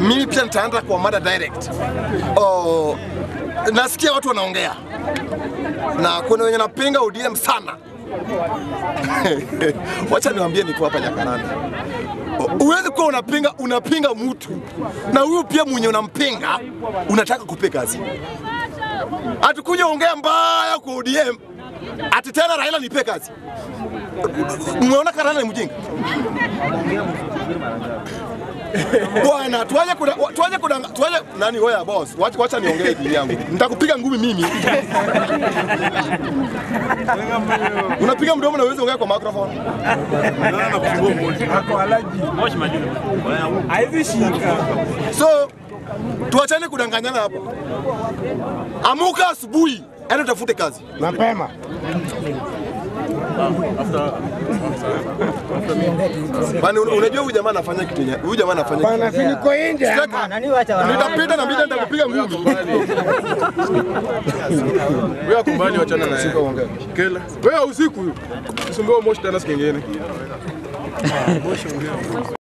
mimi pia nitaanza kwa mada direct. Oh, nasikia watu wanaongea na kuna wenye napinga ODM sana. Wacha niwaambie niko hapa Nyakaranda. Uwezi kuwa unapinga mtu na huyo pia mwenye unampinga unataka kupe kazi. Atakuja ongea mbaya kwa ODM ati tena Raila nipe kazi. Umeona Karana ni mjinga. Bwana, tuaje nani wewe boss? Wacha niongee dili yangu. Nitakupiga ngumi mimi. Unapiga mdomo na uweze ongea kwa microphone. Unaona nakufungua mmoja. Hako alaji. Moshi majini. Haizi shika. So, tuachane kudanganyana hapo. Amuka asubuhi, enda tafute kazi. Mapema. Bana, unajua huyu jamaa anafanya kitu yenyewe. Huyu jamaa anafanya kitu. Bana, siniko nje jamaa. Nani wacha wao. Nitapita na mimi nitakupiga ngumi. Wewe kumbani wachana na usiku ongea. Kela. Wewe usiku. Usimbe moshi tena siku nyingine. Moshi ongea.